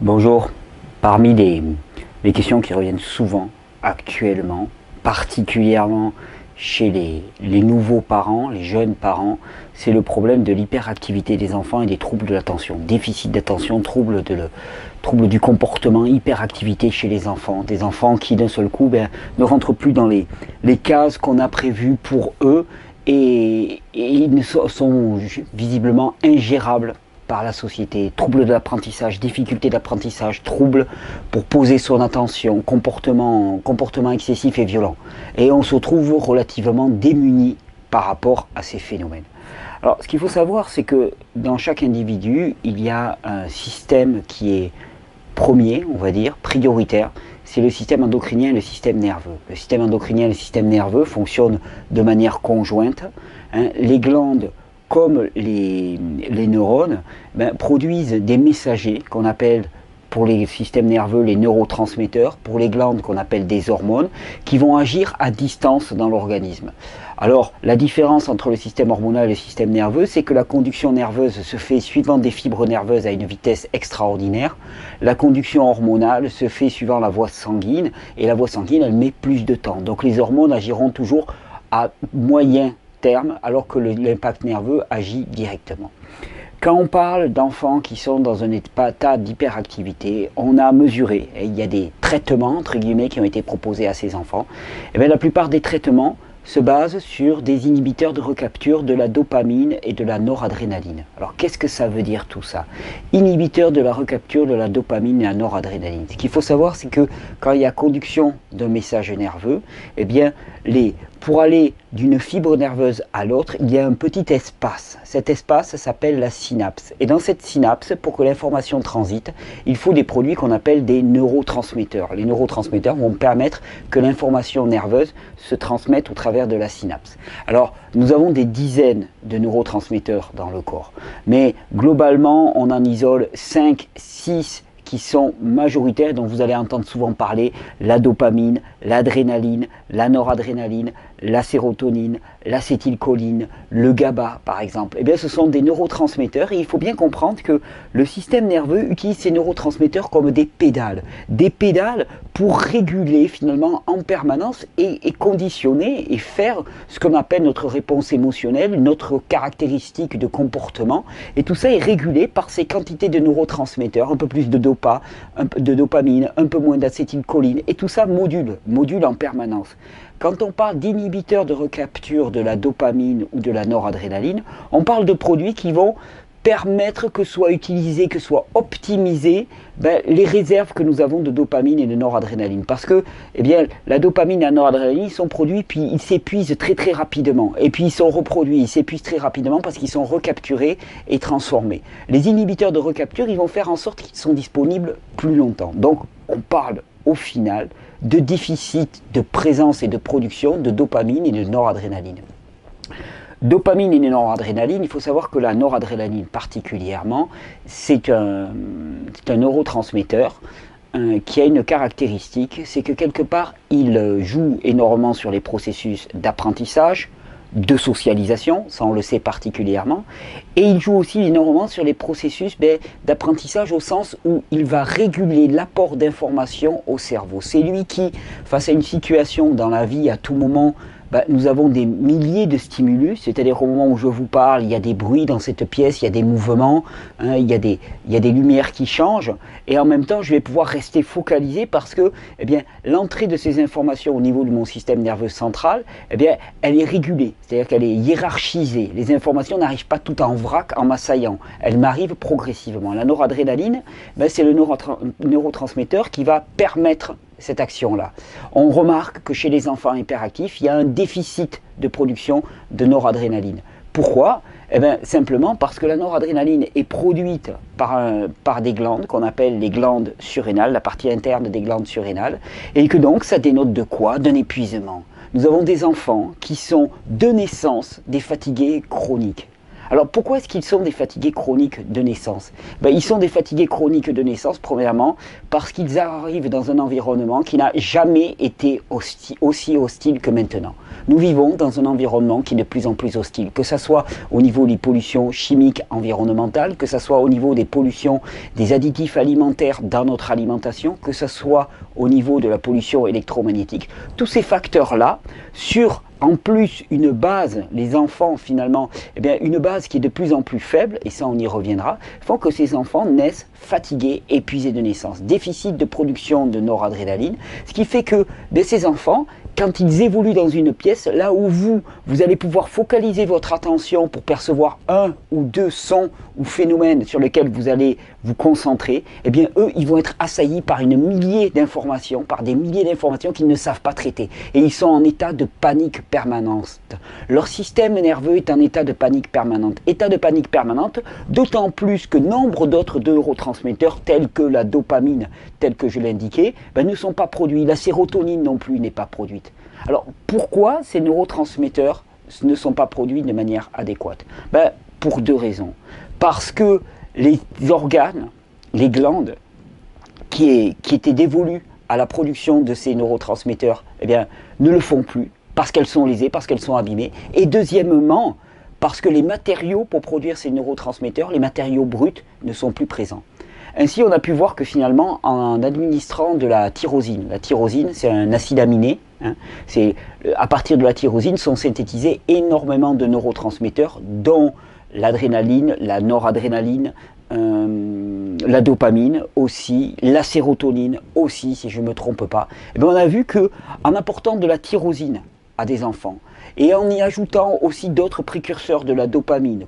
Bonjour, parmi les questions qui reviennent souvent actuellement, particulièrement chez les nouveaux parents, les jeunes parents, c'est le problème de l'hyperactivité des enfants et des troubles de l'attention. Déficit d'attention, troubles du comportement, hyperactivité chez les enfants. Des enfants qui d'un seul coup ne rentrent plus dans les cases qu'on a prévues pour eux et ils sont visiblement ingérables par la société, troubles de l'apprentissage, difficultés d'apprentissage, troubles pour poser son attention, comportement excessif et violent. Et on se trouve relativement démunis par rapport à ces phénomènes. Alors ce qu'il faut savoir, c'est que dans chaque individu, il y a un système qui est premier, on va dire, prioritaire, c'est le système endocrinien et le système nerveux. Le système endocrinien et le système nerveux fonctionnent de manière conjointe. Les glandes, comme les neurones, produisent des messagers qu'on appelle pour les systèmes nerveux les neurotransmetteurs, pour les glandes qu'on appelle des hormones, qui vont agir à distance dans l'organisme. Alors la différence entre le système hormonal et le système nerveux, c'est que la conduction nerveuse se fait suivant des fibres nerveuses à une vitesse extraordinaire, la conduction hormonale se fait suivant la voie sanguine, et la voie sanguine elle met plus de temps, donc les hormones agiront toujours à moyen terme, alors que l'impact nerveux agit directement. Quand on parle d'enfants qui sont dans un état d'hyperactivité, on a mesuré, et il y a des traitements entre guillemets qui ont été proposés à ces enfants, et bien la plupart des traitements se basent sur des inhibiteurs de recapture de la dopamine et de la noradrénaline. Alors qu'est-ce que ça veut dire tout ça? Inhibiteurs de la recapture de la dopamine et la noradrénaline. Ce qu'il faut savoir, c'est que quand il y a conduction d'un message nerveux, et bien pour aller d'une fibre nerveuse à l'autre, il y a un petit espace. Cet espace s'appelle la synapse. Et dans cette synapse, pour que l'information transite, il faut des produits qu'on appelle des neurotransmetteurs. Les neurotransmetteurs vont permettre que l'information nerveuse se transmette au travers de la synapse. Alors, nous avons des dizaines de neurotransmetteurs dans le corps. Mais globalement, on en isole 5, 6, qui sont majoritaires, dont vous allez entendre souvent parler, la dopamine, l'adrénaline, la noradrénaline, la sérotonine, l'acétylcholine, le GABA par exemple. Eh bien, ce sont des neurotransmetteurs et il faut bien comprendre que le système nerveux utilise ces neurotransmetteurs comme des pédales pour réguler finalement en permanence et conditionner et faire ce qu'on appelle notre réponse émotionnelle, notre caractéristique de comportement, et tout ça est régulé par ces quantités de neurotransmetteurs, un peu plus de dopamine, un peu moins d'acétylcholine, et tout ça module en permanence. Quand on parle d'inhibiteurs de recapture de la dopamine ou de la noradrénaline, on parle de produits qui vont permettre que soient utilisées, que soient optimisées les réserves que nous avons de dopamine et de noradrénaline. Parce que la dopamine et la noradrénaline sont produits, puis ils s'épuisent très très rapidement. Et puis ils sont reproduits, ils s'épuisent très rapidement parce qu'ils sont recapturés et transformés. Les inhibiteurs de recapture, ils vont faire en sorte qu'ils sont disponibles plus longtemps. Donc on parle au final de déficit de présence et de production de dopamine et de noradrénaline. Dopamine et noradrénaline, il faut savoir que la noradrénaline particulièrement, c'est un neurotransmetteur qui a une caractéristique, c'est que quelque part, il joue énormément sur les processus d'apprentissage, de socialisation, ça on le sait particulièrement, et il joue aussi énormément sur les processus d'apprentissage au sens où il va réguler l'apport d'informations au cerveau. C'est lui qui, face à une situation dans la vie à tout moment, nous avons des milliers de stimulus, c'est-à-dire au moment où je vous parle, il y a des bruits dans cette pièce, il y a des mouvements, il y a des lumières qui changent, et en même temps je vais pouvoir rester focalisé parce que l'entrée de ces informations au niveau de mon système nerveux central, elle est régulée, c'est-à-dire qu'elle est hiérarchisée. Les informations n'arrivent pas tout en vrac, en m'assaillant, elles m'arrivent progressivement. La noradrénaline, c'est le neurotransmetteur qui va permettre cette action-là. On remarque que chez les enfants hyperactifs, il y a un déficit de production de noradrénaline. Pourquoi? Simplement parce que la noradrénaline est produite par des glandes qu'on appelle les glandes surrénales, la partie interne des glandes surrénales, et que donc ça dénote de quoi? D'un épuisement. Nous avons des enfants qui sont de naissance des fatigués chroniques. Alors pourquoi est-ce qu'ils sont des fatigués chroniques de naissance? Ils sont des fatigués chroniques de naissance, premièrement, parce qu'ils arrivent dans un environnement qui n'a jamais été aussi hostile que maintenant. Nous vivons dans un environnement qui est de plus en plus hostile, que ce soit au niveau des pollutions chimiques environnementales, que ce soit au niveau des pollutions des additifs alimentaires dans notre alimentation, que ce soit au niveau de la pollution électromagnétique. Tous ces facteurs-là, sur en plus une base, les enfants finalement, une base qui est de plus en plus faible, et ça on y reviendra, font que ces enfants naissent fatigués, épuisés de naissance. Déficit de production de noradrénaline, ce qui fait que ces enfants, quand ils évoluent dans une pièce, là où vous allez pouvoir focaliser votre attention pour percevoir un ou deux sons ou phénomènes sur lesquels vous allez vous concentrer, eux, ils vont être assaillis par des milliers d'informations qu'ils ne savent pas traiter. Et ils sont en état de panique permanente. Leur système nerveux est en état de panique permanente. État de panique permanente, d'autant plus que nombre d'autres neurotransmetteurs, tels que la dopamine, tels que je l'indiquais, ne sont pas produits. La sérotonine non plus n'est pas produite. Alors, pourquoi ces neurotransmetteurs ne sont pas produits de manière adéquate? Pour deux raisons. Parce que les organes, les glandes, qui étaient dévolues à la production de ces neurotransmetteurs, ne le font plus, parce qu'elles sont lésées, parce qu'elles sont abîmées. Et deuxièmement, parce que les matériaux pour produire ces neurotransmetteurs, les matériaux bruts, ne sont plus présents. Ainsi, on a pu voir que finalement, en administrant de la tyrosine, c'est un acide aminé, à partir de la tyrosine sont synthétisés énormément de neurotransmetteurs, dont l'adrénaline, la noradrénaline, la dopamine aussi, la sérotonine aussi, si je ne me trompe pas. On a vu qu'en apportant de la tyrosine à des enfants et en y ajoutant aussi d'autres précurseurs de la dopamine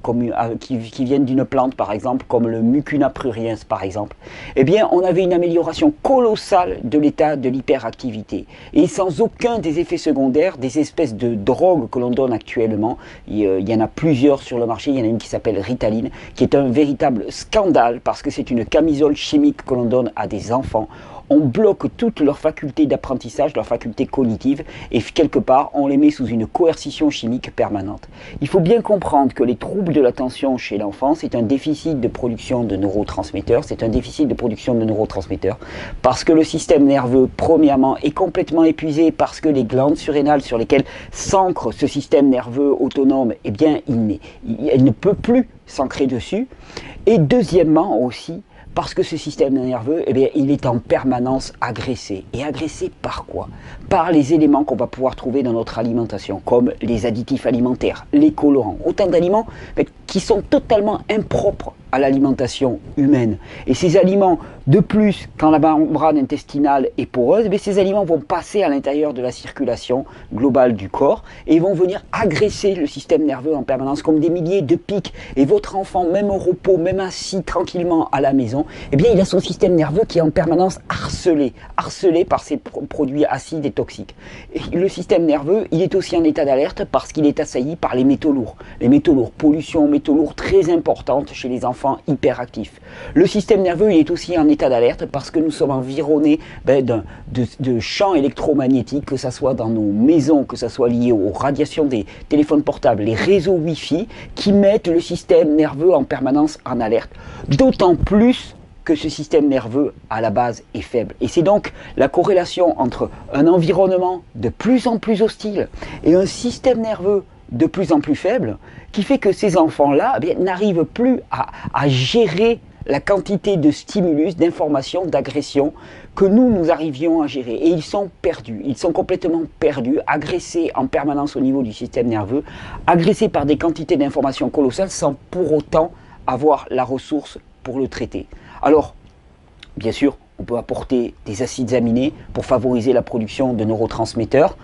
qui viennent d'une plante par exemple, comme le mucuna pruriens par exemple, on avait une amélioration colossale de l'état de l'hyperactivité et sans aucun des effets secondaires des espèces de drogues que l'on donne actuellement. Il y en a plusieurs sur le marché, il y en a une qui s'appelle Ritalin, qui est un véritable scandale parce que c'est une camisole chimique que l'on donne à des enfants. On bloque toutes leurs facultés d'apprentissage, leurs facultés cognitives, et quelque part, on les met sous une coercition chimique permanente. Il faut bien comprendre que les troubles de l'attention chez l'enfant, c'est un déficit de production de neurotransmetteurs, parce que le système nerveux, premièrement, est complètement épuisé, parce que les glandes surrénales sur lesquelles s'ancre ce système nerveux autonome, elle ne peut plus s'ancrer dessus. Et deuxièmement aussi, parce que ce système nerveux, il est en permanence agressé. Et agressé par quoi? Par les éléments qu'on va pouvoir trouver dans notre alimentation, comme les additifs alimentaires, les colorants, autant d'aliments qui sont totalement impropres à l'alimentation humaine. Et ces aliments, de plus, quand la membrane intestinale est poreuse, ces aliments vont passer à l'intérieur de la circulation globale du corps et vont venir agresser le système nerveux en permanence, comme des milliers de pics. Et votre enfant, même au repos, même assis tranquillement à la maison, il a son système nerveux qui est en permanence harcelé par ces produits acides et toxiques. Et le système nerveux, il est aussi en état d'alerte parce qu'il est assailli par les métaux lourds. Les métaux lourds, pollution aux métaux lourds très importante chez les enfants hyperactif. Le système nerveux, il est aussi en état d'alerte parce que nous sommes environnés de champs électromagnétiques, que ce soit dans nos maisons, que ce soit lié aux radiations des téléphones portables, les réseaux Wi-Fi, qui mettent le système nerveux en permanence en alerte. D'autant plus que ce système nerveux, à la base, est faible. Et c'est donc la corrélation entre un environnement de plus en plus hostile et un système nerveux de plus en plus faible, qui fait que ces enfants-là n'arrivent plus à gérer la quantité de stimulus, d'informations, d'agressions que nous arrivions à gérer. Et ils sont perdus, ils sont complètement perdus, agressés en permanence au niveau du système nerveux, agressés par des quantités d'informations colossales sans pour autant avoir la ressource pour le traiter. Alors, bien sûr, on peut apporter des acides aminés pour favoriser la production de neurotransmetteurs.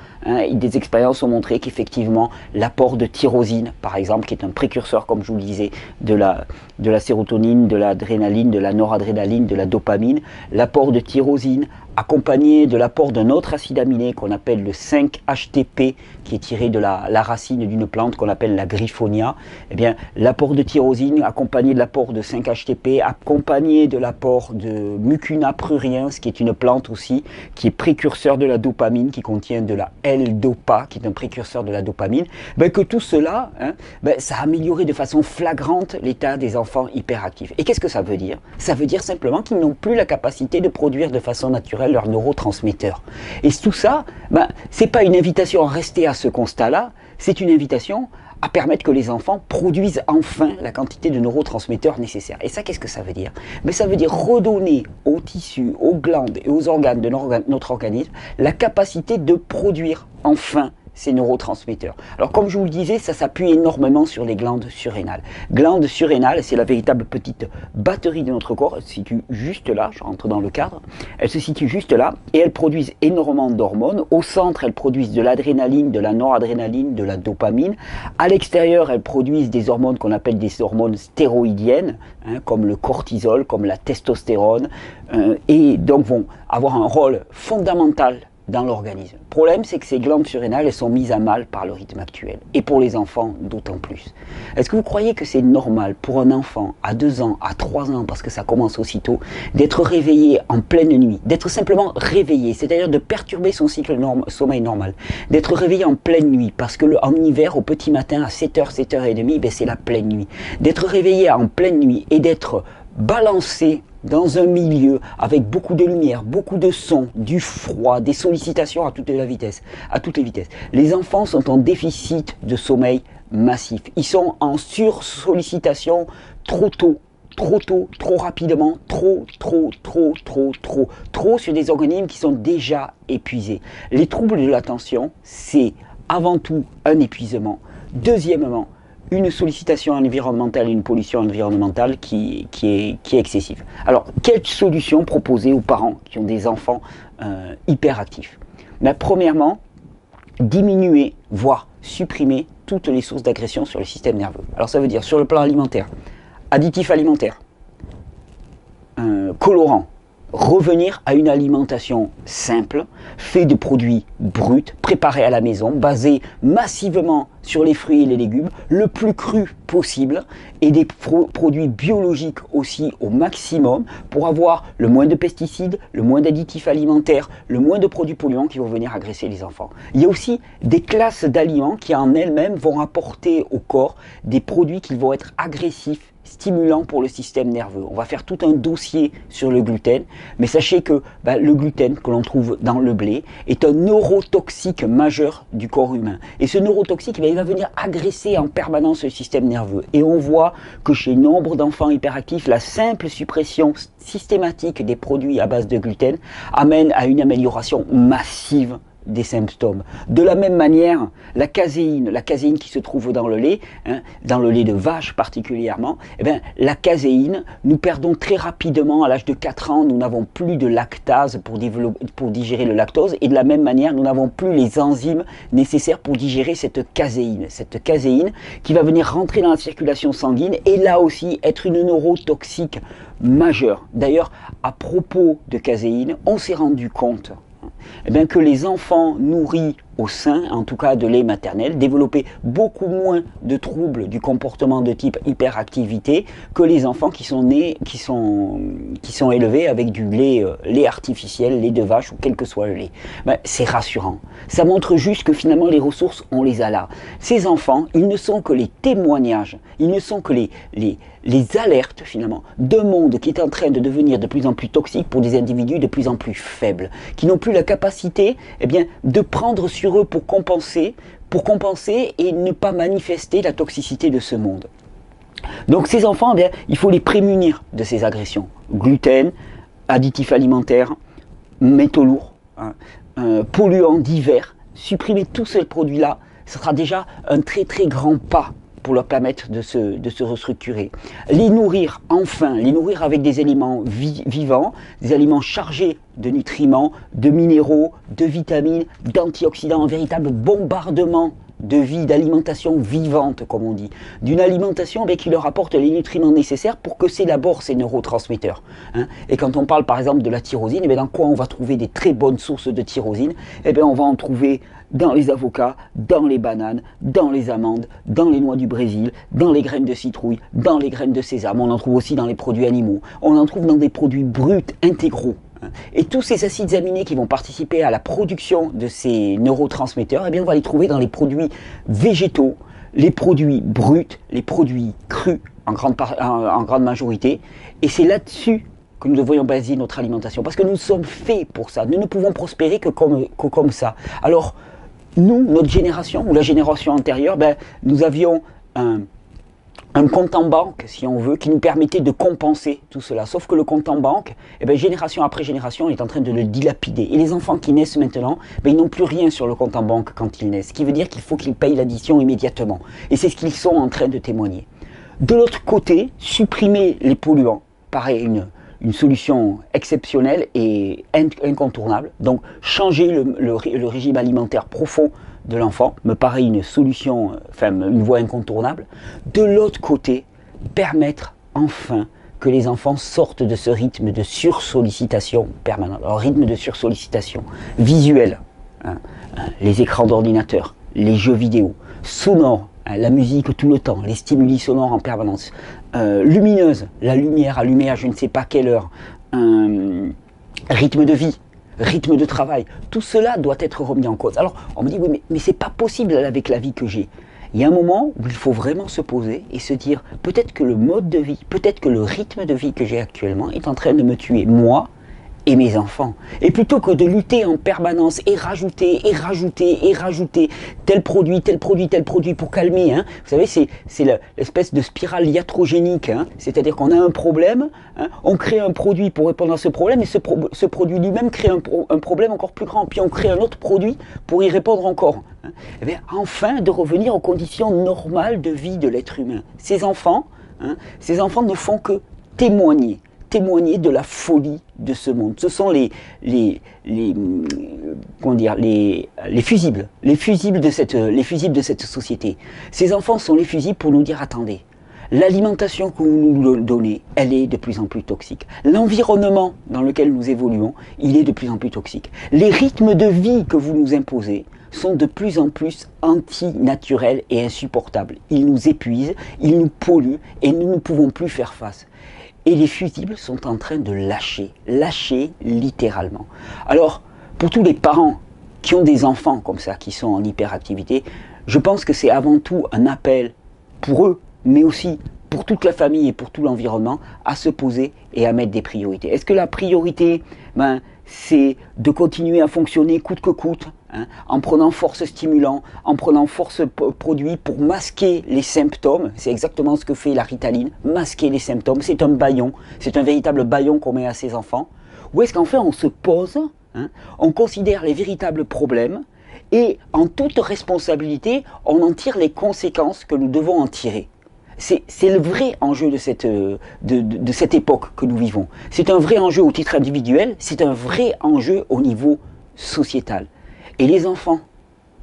Des expériences ont montré qu'effectivement, l'apport de tyrosine, par exemple, qui est un précurseur, comme je vous le disais, de la sérotonine, de l'adrénaline, de la noradrénaline, de la dopamine, l'apport de tyrosine accompagné de l'apport d'un autre acide aminé qu'on appelle le 5HTP, qui est tiré de la racine d'une plante qu'on appelle la griffonia. Eh bien, l'apport de tyrosine accompagné de l'apport de 5HTP, accompagné de l'apport de mucuna pruriens, qui est une plante aussi, qui est précurseur de la dopamine, qui contient de la L-dopa, qui est un précurseur de la dopamine, ben, que tout cela, hein, ben, ça a amélioré de façon flagrante l'état des enfants hyperactifs. Et qu'est-ce que ça veut dire? Ça veut dire simplement qu'ils n'ont plus la capacité de produire de façon naturelle leurs neurotransmetteurs. Et tout ça, ben, c'est pas une invitation à rester à ce constat-là, c'est une invitation à permettre que les enfants produisent enfin la quantité de neurotransmetteurs nécessaires. Et ça, qu'est-ce que ça veut dire? Mais ça veut dire redonner aux tissus, aux glandes et aux organes de notre organisme la capacité de produire enfin ces neurotransmetteurs. Alors comme je vous le disais, ça s'appuie énormément sur les glandes surrénales. Glandes surrénales, c'est la véritable petite batterie de notre corps. Elle se situe juste là, je rentre dans le cadre. Elle se situe juste là et elles produisent énormément d'hormones. Au centre, elles produisent de l'adrénaline, de la noradrénaline, de la dopamine. À l'extérieur, elles produisent des hormones qu'on appelle des hormones stéroïdiennes, hein, comme le cortisol, comme la testostérone, et donc vont avoir un rôle fondamental dans l'organisme. Le problème, c'est que ces glandes surrénales, elles sont mises à mal par le rythme actuel. Et pour les enfants, d'autant plus. Est-ce que vous croyez que c'est normal pour un enfant à 2 ans, à 3 ans, parce que ça commence aussitôt, d'être réveillé en pleine nuit, d'être simplement réveillé, c'est-à-dire de perturber son cycle sommeil normal, d'être réveillé en pleine nuit, parce que en hiver, au petit matin, à 7h, 7h30, ben, c'est la pleine nuit. D'être réveillé en pleine nuit et d'être balancé dans un milieu avec beaucoup de lumière, beaucoup de son, du froid, des sollicitations à toutes les vitesses. Les enfants sont en déficit de sommeil massif. Ils sont en sursollicitation trop tôt, trop rapidement, trop sur des organismes qui sont déjà épuisés. Les troubles de l'attention, c'est avant tout un épuisement. Deuxièmement, une sollicitation environnementale et une pollution environnementale qui est excessive. Alors, quelles solutions proposer aux parents qui ont des enfants hyperactifs? Ben, premièrement, diminuer, voire supprimer toutes les sources d'agression sur le système nerveux. Alors, ça veut dire sur le plan alimentaire, additifs alimentaires, colorants, revenir à une alimentation simple, faite de produits bruts, préparés à la maison, basés massivement sur les fruits et les légumes, le plus cru possible, et des produits biologiques aussi au maximum, pour avoir le moins de pesticides, le moins d'additifs alimentaires, le moins de produits polluants qui vont venir agresser les enfants. Il y a aussi des classes d'aliments qui en elles-mêmes vont apporter au corps des produits qui vont être agressifs, stimulant pour le système nerveux. On va faire tout un dossier sur le gluten, mais sachez que le gluten que l'on trouve dans le blé est un neurotoxique majeur du corps humain. Et ce neurotoxique, il va venir agresser en permanence le système nerveux. Et on voit que chez nombre d'enfants hyperactifs, la simple suppression systématique des produits à base de gluten amène à une amélioration massive des symptômes. De la même manière, la caséine qui se trouve dans le lait, hein, dans le lait de vache particulièrement, eh bien, la caséine, nous perdons très rapidement à l'âge de 4 ans, nous n'avons plus de lactase pour digérer le lactose, et de la même manière, nous n'avons plus les enzymes nécessaires pour digérer cette caséine qui va venir rentrer dans la circulation sanguine et là aussi être une neurotoxique majeure. D'ailleurs, à propos de caséine, on s'est rendu compte que les enfants nourris au sein, en tout cas de lait maternel, développaient beaucoup moins de troubles du comportement de type hyperactivité que les enfants qui sont élevés avec du lait artificiel, lait de vache ou quel que soit le lait. Ben, c'est rassurant. Ça montre juste que finalement les ressources, on les a là. Ces enfants, ils ne sont que les témoignages, ils ne sont que les alertes finalement d'un monde qui est en train de devenir de plus en plus toxique pour des individus de plus en plus faibles, qui n'ont plus la capacité de prendre sur eux pour compenser et ne pas manifester la toxicité de ce monde. Donc ces enfants, il faut les prémunir de ces agressions. Gluten, additifs alimentaires, métaux lourds, polluants divers. Supprimer tous ces produits-là, ce sera déjà un très très grand pas pour leur permettre de se restructurer. Les nourrir, enfin, les nourrir avec des aliments vivants, des aliments chargés de nutriments, de minéraux, de vitamines, d'antioxydants, un véritable bombardement de vie, d'alimentation vivante, comme on dit, d'une alimentation qui leur apporte les nutriments nécessaires pour que s'élaborent ces neurotransmetteurs. Hein. Et quand on parle par exemple de la tyrosine, dans quoi on va trouver des très bonnes sources de tyrosine? On va en trouver dans les avocats, dans les bananes, dans les amandes, dans les noix du Brésil, dans les graines de citrouille, dans les graines de sésame. On en trouve aussi dans les produits animaux. On en trouve dans des produits bruts, intégraux. Et tous ces acides aminés qui vont participer à la production de ces neurotransmetteurs, on va les trouver dans les produits végétaux, les produits bruts, les produits crus en grande majorité. Et c'est là-dessus que nous devrions baser notre alimentation, parce que nous sommes faits pour ça. Nous ne pouvons prospérer que comme ça. Alors, nous, notre génération, ou la génération antérieure, nous avions un compte en banque, si on veut, qui nous permettait de compenser tout cela. Sauf que le compte en banque, génération après génération, on est en train de le dilapider. Et les enfants qui naissent maintenant, ils n'ont plus rien sur le compte en banque quand ils naissent. Ce qui veut dire qu'il faut qu'ils payent l'addition immédiatement. Et c'est ce qu'ils sont en train de témoigner. De l'autre côté, supprimer les polluants paraît une solution exceptionnelle et incontournable. Donc, changer le régime alimentaire profond de l'enfant me paraît une solution, une voie incontournable. De l'autre côté, permettre enfin que les enfants sortent de ce rythme de sursollicitation permanente. Alors, rythme de sursollicitation visuel, les écrans d'ordinateur, les jeux vidéo, sonore, la musique tout le temps, les stimuli sonores en permanence, lumineuse, la lumière allumée à je ne sais pas quelle heure, rythme de vie, rythme de travail, tout cela doit être remis en cause. Alors on me dit, oui mais c'est pas possible avec la vie que j'ai. Il y a un moment où il faut vraiment se poser et se dire, peut-être que le mode de vie, peut-être que le rythme de vie que j'ai actuellement est en train de me tuer, moi et mes enfants. Et plutôt que de lutter en permanence et rajouter, et rajouter, et rajouter tel produit, tel produit, tel produit pour calmer, vous savez, c'est l'espèce de spirale iatrogénique, c'est-à-dire qu'on a un problème, on crée un produit pour répondre à ce problème, et ce produit lui-même crée un problème encore plus grand, puis on crée un autre produit pour y répondre encore. Et bien, enfin, de revenir aux conditions normales de vie de l'être humain. Ces enfants ne font que témoigner de la folie de ce monde. Ce sont les fusibles de cette société. Ces enfants sont les fusibles pour nous dire, attendez, l'alimentation que vous nous donnez, elle est de plus en plus toxique. L'environnement dans lequel nous évoluons, il est de plus en plus toxique. Les rythmes de vie que vous nous imposez sont de plus en plus antinaturels et insupportables. Ils nous épuisent, ils nous polluent et nous ne pouvons plus faire face. Et les fusibles sont en train de lâcher littéralement. Alors, pour tous les parents qui ont des enfants comme ça, qui sont en hyperactivité, je pense que c'est avant tout un appel pour eux, mais aussi pour toute la famille et pour tout l'environnement, à se poser et à mettre des priorités. Est-ce que la priorité, c'est de continuer à fonctionner coûte que coûte, en prenant force stimulant, en prenant force produit pour masquer les symptômes? C'est exactement ce que fait la Ritaline, masquer les symptômes, c'est un bâillon, c'est un véritable bâillon qu'on met à ses enfants. Ou est-ce qu'en fait on se pose, on considère les véritables problèmes et en toute responsabilité on en tire les conséquences que nous devons en tirer? C'est le vrai enjeu de cette époque que nous vivons. C'est un vrai enjeu au titre individuel, c'est un vrai enjeu au niveau sociétal. Et les enfants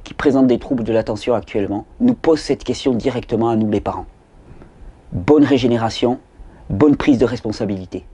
qui présentent des troubles de l'attention actuellement nous posent cette question directement à nous les parents. Bonne régénération, bonne prise de responsabilité.